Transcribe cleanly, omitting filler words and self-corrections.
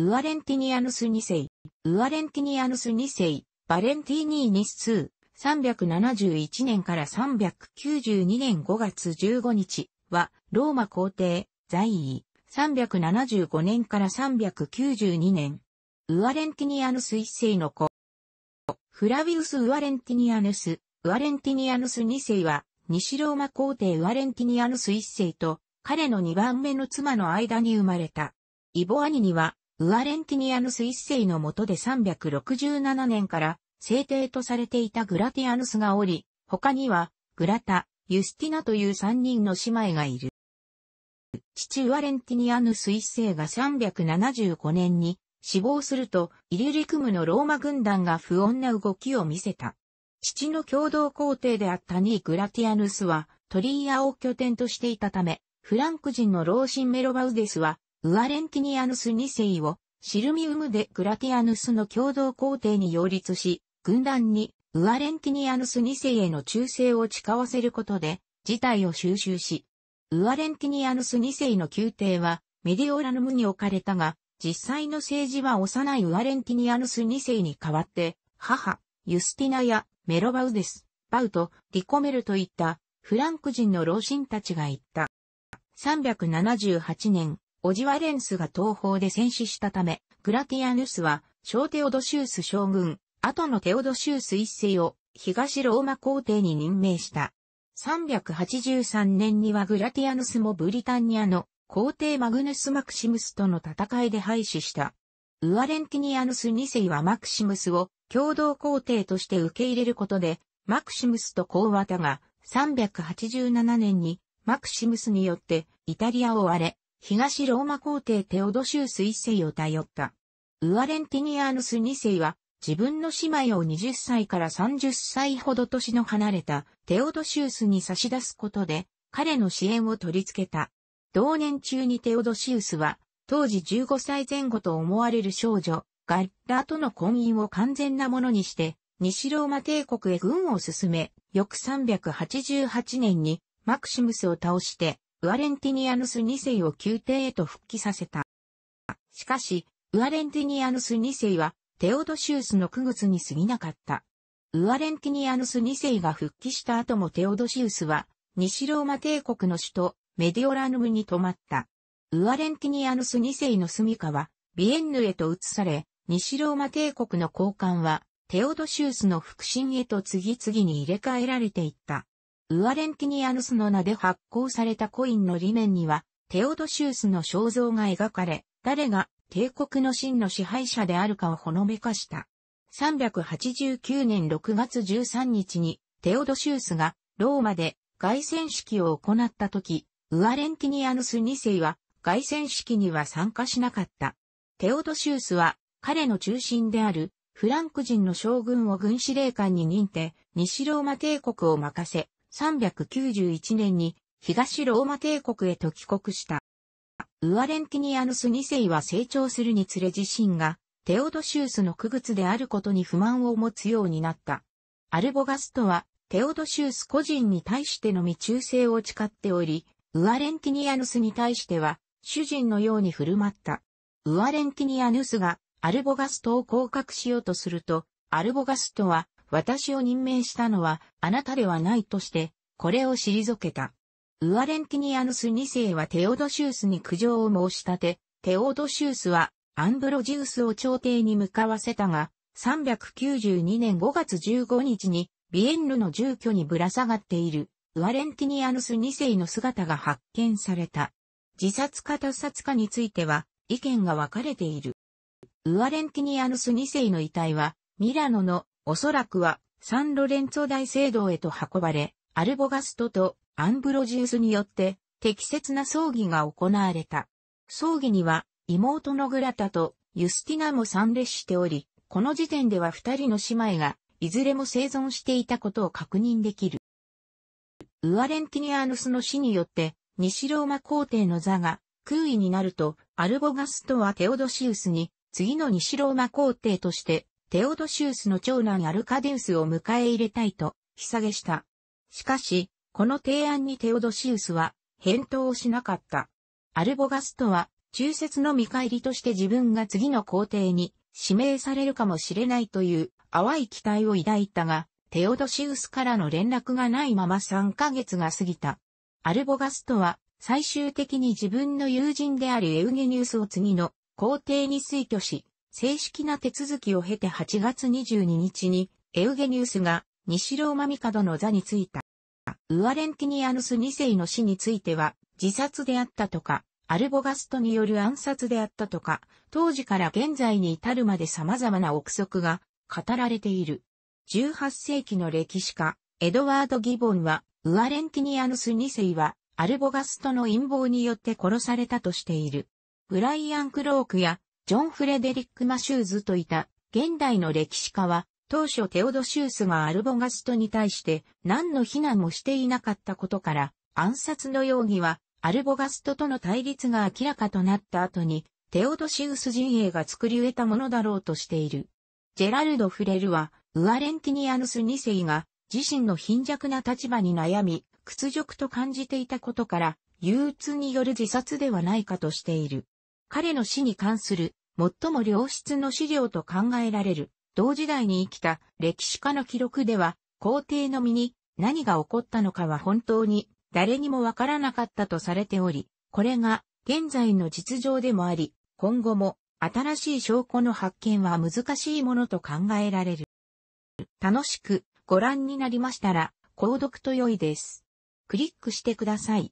ウアレンティニアヌス2世、ウアレンティニアヌス2世、バレンティーニーニス371年から392年5月15日は、ローマ皇帝、在位、375年から392年、ウアレンティニアヌス1世の子、フラヴィウス・ウアレンティニアヌス、ウアレンティニアヌス2世は、西ローマ皇帝ウアレンティニアヌス1世と、彼の2番目の妻の間に生まれた。イボアニニは、ウアレンティニアヌス1世の下で367年から聖帝とされていたグラティアヌスがおり、他にはグラタ、ユスティナという3人の姉妹がいる。父ウアレンティニアヌス1世が375年に死亡すると、イリュリクムのローマ軍団が不穏な動きを見せた。父の共同皇帝であったニーグラティアヌスはトリーアを拠点としていたため、フランク人の老臣メロバウデスは、ウアレンティニアヌス2世をシルミウムでグラティアヌスの共同皇帝に擁立し、軍団にウアレンティニアヌス2世への忠誠を誓わせることで事態を収拾し、ウアレンティニアヌス2世の宮廷はメディオラヌムに置かれたが、実際の政治は幼いウアレンティニアヌス2世に代わって、母、ユスティナやメロバウデス、バウト、リコメルといったフランク人の老臣たちが行った。378年、オジワレンスが東方で戦死したため、グラティアヌスは、小テオドシウス将軍、後のテオドシウス一世を、東ローマ皇帝に任命した。383年にはグラティアヌスもブリタニアの皇帝マグヌス・マクシムスとの戦いで敗死した。ウアレンティニアヌス2世はマクシムスを共同皇帝として受け入れることで、マクシムスと交わったが、387年にマクシムスによってイタリアを追われ、東ローマ皇帝テオドシウス一世を頼った。ウアレンティニアヌス二世は自分の姉妹を20歳から30歳ほど年の離れたテオドシウスに差し出すことで彼の支援を取り付けた。同年中にテオドシウスは当時15歳前後と思われる少女ガッラーとの婚姻を完全なものにして西ローマ帝国へ軍を進め、翌388年にマクシムスを倒してウアレンティニアヌス2世を宮廷へと復帰させた。しかし、ウアレンティニアヌス2世は、テオドシウスの傀儡に過ぎなかった。ウアレンティニアヌス2世が復帰した後もテオドシウスは、西ローマ帝国の首都、メディオラヌムに泊まった。ウアレンティニアヌス2世の住処は、ビエンヌへと移され、西ローマ帝国の高官は、テオドシウスの腹心へと次々に入れ替えられていった。ウアレンティニアヌスの名で発行されたコインの裏面には、テオドシウスの肖像が描かれ、誰が帝国の真の支配者であるかをほのめかした。389年6月13日に、テオドシウスがローマで凱旋式を行った時、ウアレンティニアヌス2世は凱旋式には参加しなかった。テオドシウスは彼の中心であるフランク人の将軍を軍司令官に任命、西ローマ帝国を任せ、391年に東ローマ帝国へと帰国した。ウアレンティニアヌス2世は成長するにつれ自身がテオドシウスの傀儡であることに不満を持つようになった。アルボガストはテオドシウス個人に対してのみ忠誠を誓っており、ウアレンティニアヌスに対しては主人のように振る舞った。ウアレンティニアヌスがアルボガストを降格しようとすると、アルボガストは私を任命したのはあなたではないとして、これを退けた。ウアレンティニアヌス2世はテオドシウスに苦情を申し立て、テオドシウスはアンブロジウスを朝廷に向かわせたが、392年5月15日にビエンヌの住居にぶら下がっているウアレンティニアヌス2世の姿が発見された。自殺か他殺かについては意見が分かれている。ウアレンティニアヌス2世の遺体はミラノのおそらくはサンロレンツォ大聖堂へと運ばれ、アルボガストとアンブロジウスによって適切な葬儀が行われた。葬儀には妹のグラタとユスティナも参列しており、この時点では二人の姉妹がいずれも生存していたことを確認できる。ウアレンティニアヌスの死によって西ローマ皇帝の座が空位になると、アルボガストはテオドシウスに次の西ローマ皇帝として、テオドシウスの長男アルカデウスを迎え入れたいと、引き下げした。しかし、この提案にテオドシウスは、返答をしなかった。アルボガストは、中説の見返りとして自分が次の皇帝に指名されるかもしれないという淡い期待を抱いたが、テオドシウスからの連絡がないまま3ヶ月が過ぎた。アルボガストは最終的に自分の友人であるエウゲニウスを次の皇帝に推挙し、正式な手続きを経て8月22日にエウゲニウスが西ローマ帝の座に就いた。ウアレンティニアヌス2世の死については自殺であったとか、アルボガストによる暗殺であったとか、当時から現在に至るまで様々な憶測が語られている。18世紀の歴史家、エドワード・ギボンは、ウアレンティニアヌス2世は、アルボガストの陰謀によって殺されたとしている。ブライアン・クロークや、ジョン・フレデリック・マシューズといた、現代の歴史家は、当初テオドシウスがアルボガストに対して何の非難もしていなかったことから、暗殺の容疑は、アルボガストとの対立が明らかとなった後に、テオドシウス陣営が作り得たものだろうとしている。ジェラルド・フレルは、ウアレンティニアヌス2世が、自身の貧弱な立場に悩み、屈辱と感じていたことから、憂鬱による自殺ではないかとしている。彼の死に関する、最も良質の資料と考えられる、同時代に生きた歴史家の記録では、皇帝の身に何が起こったのかは本当に、誰にもわからなかったとされており、これが現在の実情でもあり、今後も新しい証拠の発見は難しいものと考えられる。楽しくご覧になりましたら、購読と良いです。クリックしてください。